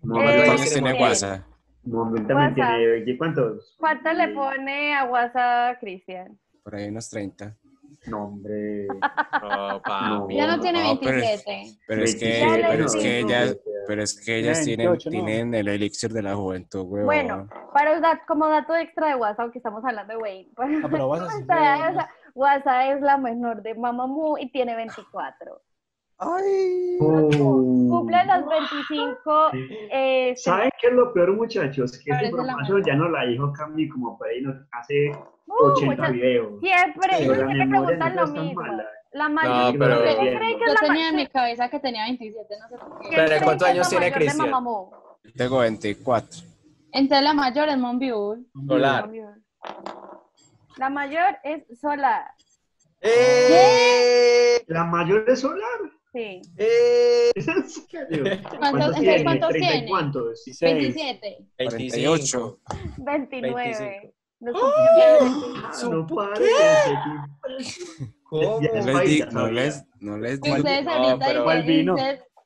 ¿Cuántos tiene WhatsApp? ¿Cuántos? ¿Cuánto le pone a WhatsApp Cristian? Por ahí unos 30. No, hombre. No, ya no tiene 27. Pero es que ellas tienen el elixir de la juventud, güey. Bueno, para como dato extra de WhatsApp, aunque estamos hablando de Wheein. Pero WhatsApp es la menor de Mamamoo y tiene 24. Ay, cumple los 25. ¿Saben qué es lo peor, muchachos? Que ese información ya no la dijo Cami como por ahí nos hace 80 videos. Siempre, siempre preguntan lo mismo. La mayor, pero yo tenía en mi cabeza que tenía 27, no sé por qué. ¿Pero cuántos años tiene Cristian? Tengo 24. Entonces la mayor es Moonbyul. Solar. La mayor es Solar. La mayor es Solar. Sí. ¿Cuántos tiene? ¿Cuántos? 27. 28. 29. 25. No parece. ¿Cómo? No les digo. Ustedes ahorita y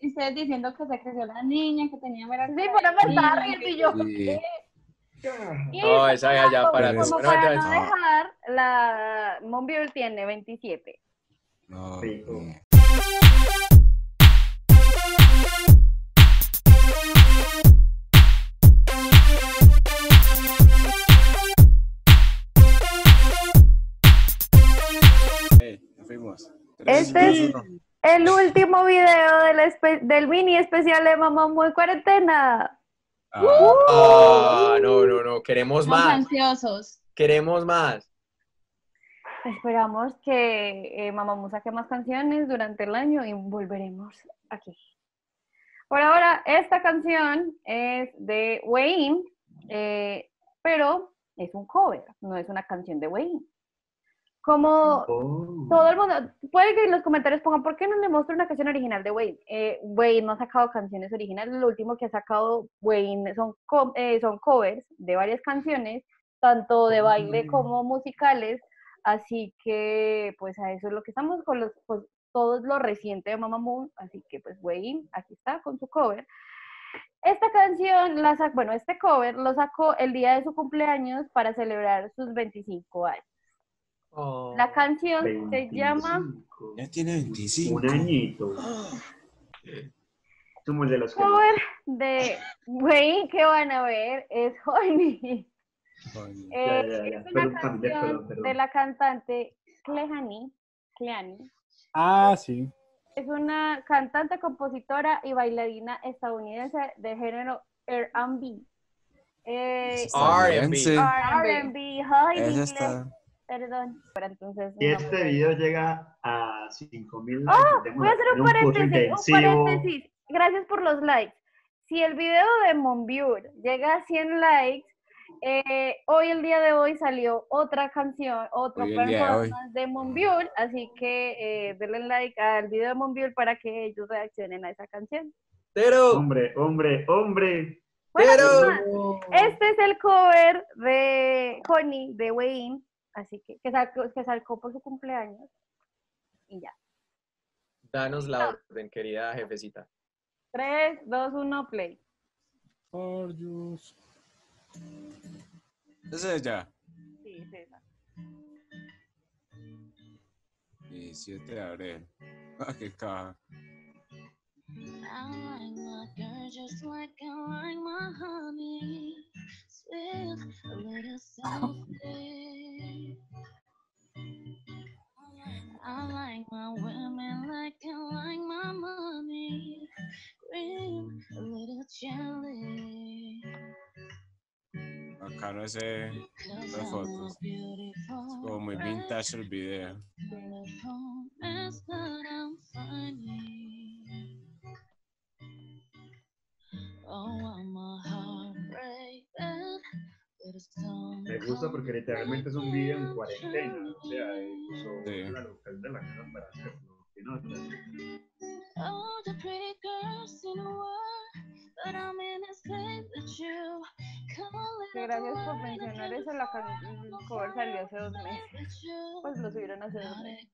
ustedes diciendo que se creció la niña, que tenía veras. Sí, por la verdad, y yo. No, esa es allá para no dejar. La Moonbyul tiene 27. No. Este es el último video del mini especial de Mamamoo en cuarentena. No, queremos más. Estamos ansiosos. Queremos más. Esperamos que Mamamoo saque más canciones durante el año y volveremos aquí. Por ahora, esta canción es de Wheein, pero es un cover, no es una canción de Wheein. Como todo el mundo, puede que en los comentarios pongan, ¿por qué no le muestro una canción original de Wheein? Wheein no ha sacado canciones originales, lo último que ha sacado Wheein son covers de varias canciones, tanto de baile como musicales, así que pues a eso es lo que estamos con los, pues, todo lo reciente de Mamamoo, así que pues Wheein, aquí está con su cover. Esta canción, este cover lo sacó el día de su cumpleaños para celebrar sus 25 años. La canción 25. Se llama... Ya tiene 25. Un añito. Somos de los cover de Wheein que van a ver es Honey. Es una canción de la cantante Kehlani. Ah, sí. Es una cantante, compositora y bailarina estadounidense de género R&B. R&B, high inglés. Perdón. Pero entonces, si este video llega a 5.000 likes... voy a hacer un paréntesis. Gracias por los likes. Si el video de Moonbyul llega a 100 likes, hoy, el día de hoy, salió otra canción, otra performance de Moonbyul, así que denle like al video de Moonbyul para que ellos reaccionen a esa canción. ¡Hombre! Bueno, este es el cover de Honey, de Wheein. Así que salcó por su cumpleaños y ya. Danos la orden, querida jefecita. 3, 2, 1, play. Por Dios. ¿Es ella? Sí, es ella. 17 de abril. Ah, qué caja. I like my women like I like my money, green, a little jelly. Bacano ese, las fotos. Es como muy vintage el video. Me gusta porque literalmente es un video en cuarentena, o sea, incluso la local de la casa para hacerlo. Gracias por mencionar eso, la canción cover salió hace 2 meses, pues lo subieron hace 2 meses.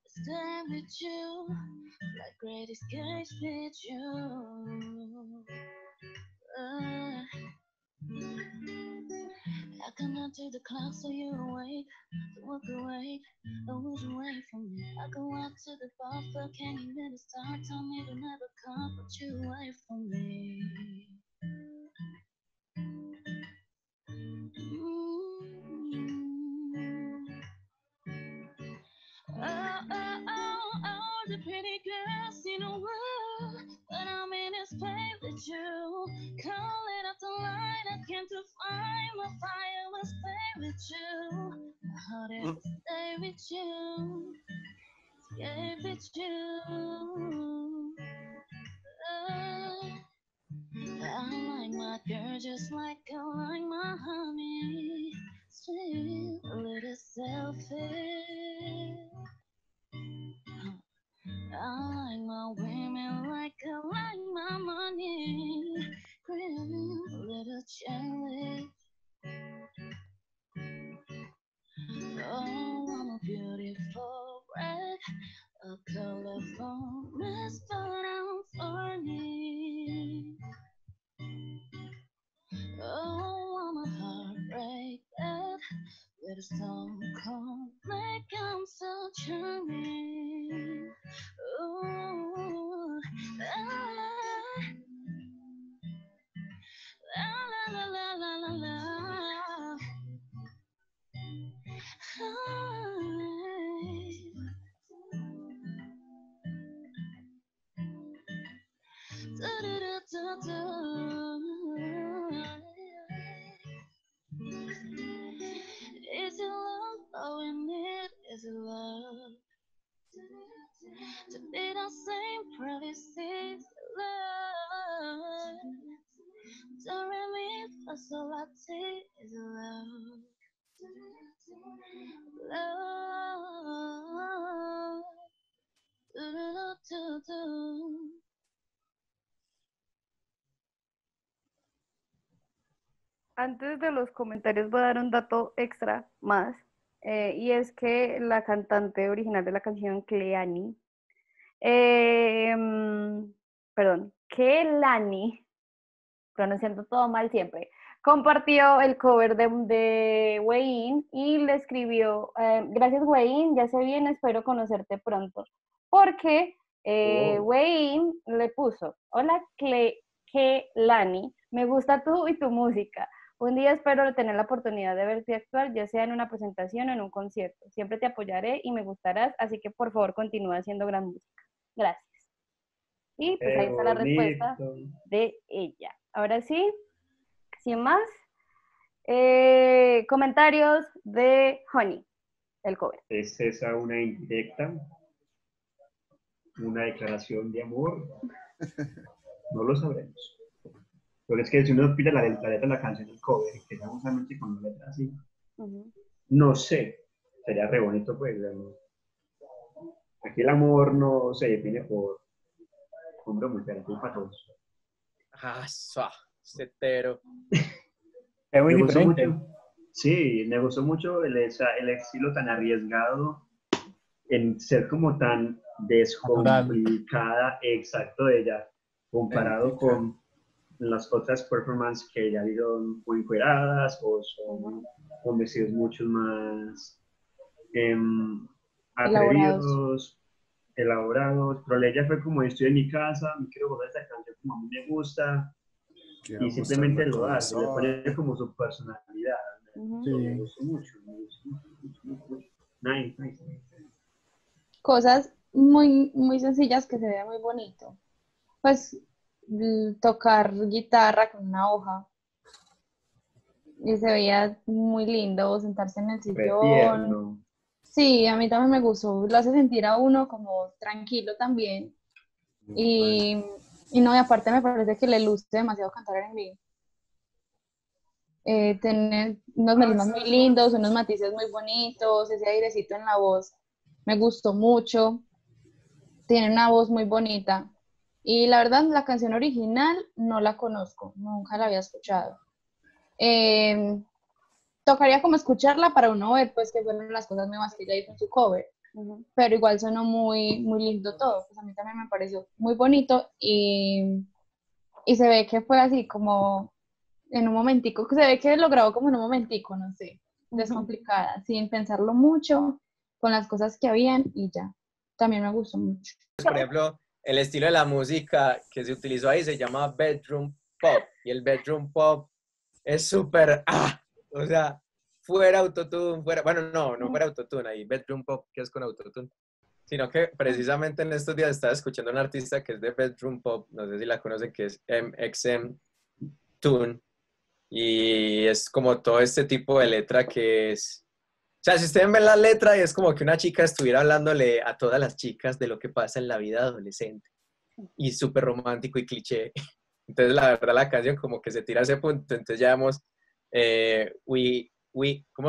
I cannot take the clock so you're awake. So walk away, always away from me. I can walk to the buffer, can you let it start? Tell me to never come, but you away from me. Oh, the pretty girls in the world, but I'm in this play with you. Calling out the line, I can't define my fire. Will stay with you. My heart is to stay with you, stay with you. I like my girl just like I like my honey. Still a little selfish. I like my women like I like my money. Grim, a little jealous. Oh, I'm a beautiful red, a colorful mess, but I'm funny. Oh, I'm a heartbreak bed with a song called like I'm so charming. Oh, la la la la la la. Da da da da da. Is it love? Oh, in it is it love. To be the same privacy, love. Don't remind me for so latte is love. Love. Do do do do. Antes de los comentarios voy a dar un dato extra más, y es que la cantante original de la canción, Kehlani, perdón, Kehlani, pronunciando todo mal siempre, compartió el cover de Wheein y le escribió, gracias Wheein, ya sé bien, espero conocerte pronto, porque Wheein le puso, hola Kehlani, me gusta tú y tu música. Un día espero tener la oportunidad de verte actuar, ya sea en una presentación o en un concierto. Siempre te apoyaré y me gustarás, así que por favor continúa haciendo gran música. Gracias. Y pues ahí está la respuesta de ella. Ahora sí, sin más, comentarios de Honey, el cover. ¿Es esa una indirecta? ¿Una declaración de amor? No lo sabremos. Porque es que si uno pide la letra de la canción del cover, que sea justamente con la letra así, no sé, sería re bonito, pues, ¿no? Aquí el amor no se define por hombre o mujer, es para todos. Ah, setero. Es muy diferente. Mucho, sí, me gustó mucho el estilo tan arriesgado, en ser como tan descomplicada, exacto, de ella, comparado con las otras performances que ya vieron muy cuidadas o son con vestidos mucho más atrevidos, elaborados, pero ella fue como estoy en mi casa, me quiero guardar esta canción como a mí me gusta, quiero y simplemente lo hace, le pone como su personalidad, me gustó mucho, nice. Cosas muy, muy sencillas que se vean muy bonito, pues tocar guitarra con una hoja y se veía muy lindo sentarse en el sillón. Sí, a mí también me gustó, lo hace sentir a uno como tranquilo también y no, y aparte me parece que le luce demasiado cantar en vivo, tener unos melismas muy lindos, unos matices muy bonitos, ese airecito en la voz me gustó mucho, tiene una voz muy bonita. Y la verdad, la canción original no la conozco, nunca la había escuchado. Tocaría como escucharla para uno ver, pues, que fueron las cosas nuevas que ella hizo en su cover. Pero igual sonó muy, muy lindo todo. Pues a mí también me pareció muy bonito y se ve que fue así como en un momentico, que se ve que lo grabó como en un momentico, no sé, descomplicada, sin pensarlo mucho, con las cosas que habían y ya. También me gustó mucho. Por ejemplo, el estilo de la música que se utilizó ahí se llama Bedroom Pop, y el Bedroom Pop es súper, o sea, fuera autotune, fuera, bueno, no fuera autotune, ahí Bedroom Pop que es con autotune, sino que precisamente en estos días estaba escuchando a una artista que es de Bedroom Pop, no sé si la conocen, que es MXM Tune, y es como todo este tipo de letra que es, o sea, si ustedes ven la letra, es como que una chica estuviera hablándole a todas las chicas de lo que pasa en la vida adolescente, y súper romántico y cliché. Entonces, la verdad, la canción como que se tira a ese punto. Entonces, ya vemos,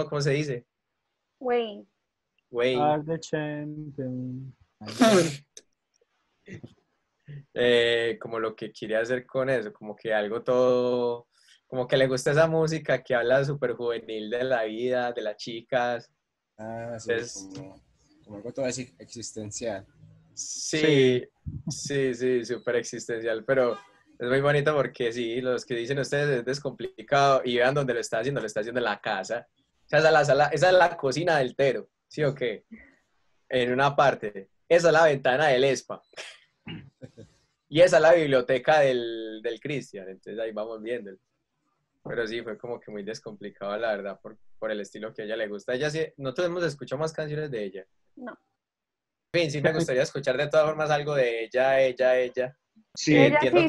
¿cómo se dice? Wheein. Wheein. Are the champion. Como lo que quería hacer con eso, como que algo todo, como que le gusta esa música que habla súper juvenil de la vida, de las chicas. Ah, sí, entonces, como algo todo así existencial. Sí, súper existencial, pero... Es muy bonito porque sí, los que dicen ustedes es descomplicado y vean dónde lo está haciendo en la casa. O sea, esa es la cocina del Tero, ¿sí o qué? En una parte. Esa es la ventana del Espa. Y esa es la biblioteca del Cristian, entonces ahí vamos viéndolo. Pero sí, fue como que muy descomplicado, la verdad, por el estilo que a ella le gusta. Ella sí, nosotros hemos escuchado más canciones de ella. No. En fin, sí me gustaría escuchar de todas formas algo de ella. Sí, entiendo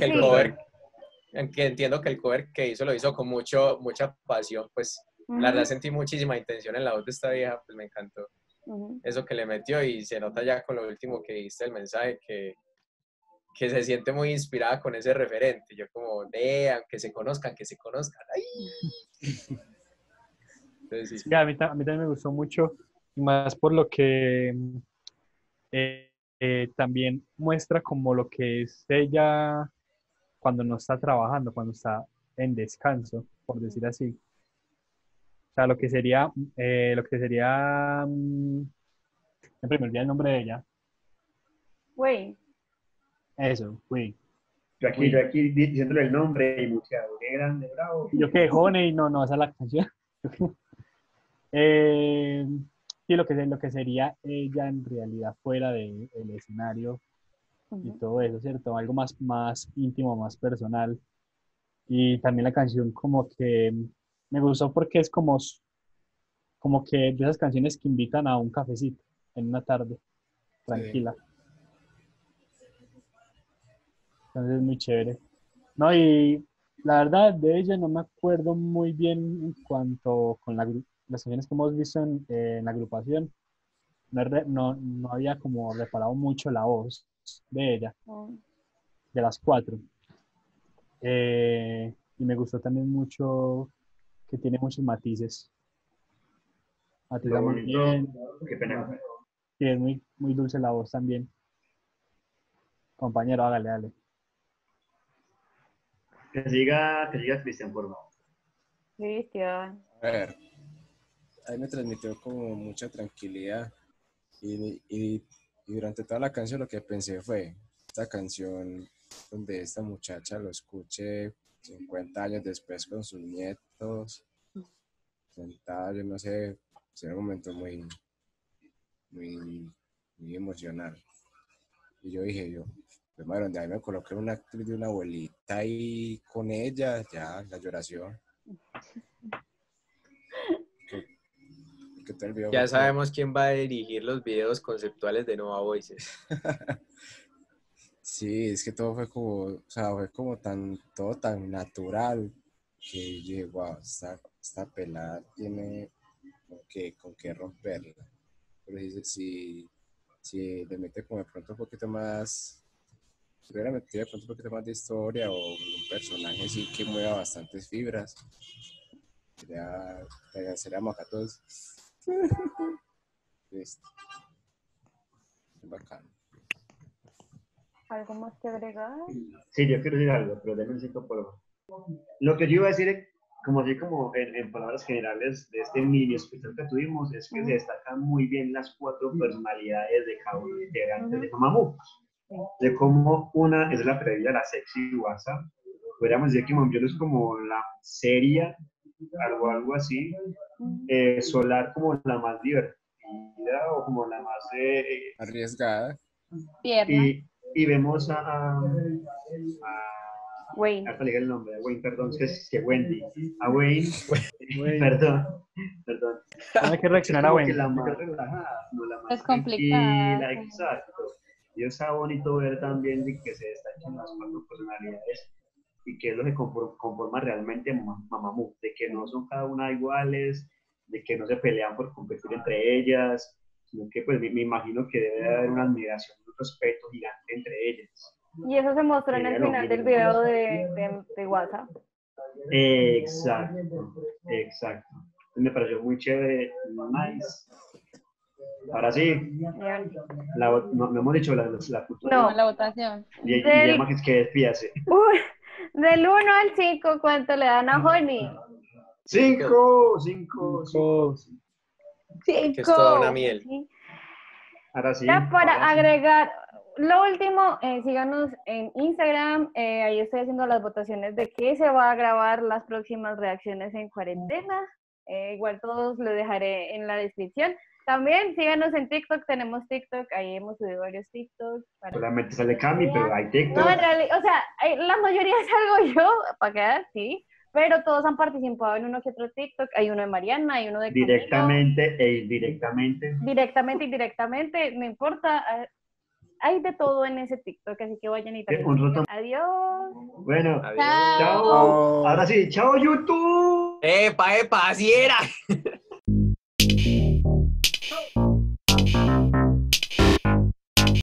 que el cover que hizo lo hizo con mucha pasión, pues la verdad sentí muchísima intención en la voz de esta vieja, pues me encantó eso que le metió y se nota ya con lo último que diste el mensaje que se siente muy inspirada con ese referente, yo como, que se conozcan, ¡ay! Entonces, sí. A mí también me gustó mucho, y más por lo que... también muestra como lo que es ella cuando no está trabajando, cuando está en descanso, por decir así. O sea, lo que sería siempre me olvidé el nombre de ella. Wheein. Eso, Wheein. Yo aquí diciéndole el nombre y muteado, qué grande, bravo. Yo que jone y no, esa es la canción. Sí, lo que sería ella en realidad fuera del escenario y todo eso, ¿cierto? Algo más íntimo, más personal. Y también la canción como que me gustó porque es como que de esas canciones que invitan a un cafecito en una tarde tranquila. Entonces es muy chévere. No, y la verdad de ella no me acuerdo muy bien en cuanto con las canciones que hemos visto en la agrupación, no había como reparado mucho la voz de ella, de las cuatro. Y me gustó también mucho que tiene muchos matices. Matiza muy bien. Qué pena. Sí, es muy, muy dulce la voz también. Compañero, hágale. Que siga Cristian, por favor. Cristian. A ver. A mí me transmitió como mucha tranquilidad y durante toda la canción lo que pensé fue esta canción donde esta muchacha lo escuche 50 años después con sus nietos sentada, yo no sé, fue un momento muy, muy, muy emocional y yo dije pues madre, donde ahí me coloqué una actriz de una abuelita ahí con ella, ya la lloración. Ya sabemos quién va a dirigir los videos conceptuales de Nova Voices. Sí, es que todo fue como, o sea, fue como todo tan natural que yo, wow, esta pelada tiene con qué romperla. Pero si le mete como de pronto un poquito más, si hubiera metido de pronto un poquito más de historia o un personaje así que mueva bastantes fibras, seríamos acá todos. Listo. Bacán. ¿Algo más que agregar? Sí, yo quiero decir algo, pero denme un 5 por. Lo que yo iba a decir, como en palabras generales de este mini hospital que tuvimos, es que se destacan muy bien las 4 personalidades de cada uno integrante de Mamamoo. De cómo una es la previa a la sexy WhatsApp, podríamos decir que Moonbyul es como la seria, algo así, Solar como la más divertida o como la más arriesgada. Y vemos a Wheein. Hay que reaccionar a Wheein. La más relajada, no la más. Es complicada. Exacto. Y está bonito ver también de que se destacan las cuatro personalidades y que es lo que conforma realmente Mamamoo, de que no son cada una iguales, de que no se pelean por competir entre ellas, sino que pues me imagino que debe haber una admiración, un respeto gigante entre ellas. Y eso se mostró en el final del video de WhatsApp. Exacto, exacto. Me pareció muy chévere, nice. Ahora sí, no hemos dicho la cultura. No, la votación. Y además es que despídase. Del 1 al 5, ¿cuánto le dan a Honey? 5, 5, 5. Que es toda una miel. Ahora sí. Ya para agregar... Lo último, síganos en Instagram, ahí estoy haciendo las votaciones de qué se va a grabar las próximas reacciones en cuarentena, igual todos lo dejaré en la descripción. También síganos en TikTok, tenemos TikTok, ahí hemos subido varios TikToks. Solamente sale Cami, pero hay TikTok. No, en realidad, o sea, la mayoría salgo yo, para quedar, sí, pero todos han participado en uno que otro TikTok, hay uno de Mariana, hay uno de Camilo. Directamente e indirectamente. Directamente e indirectamente, no importa. Hay de todo en ese TikTok, así que vayan y también. Adiós. Bueno, adiós. Chao. Ahora sí, chao YouTube. Epa, epa, así era.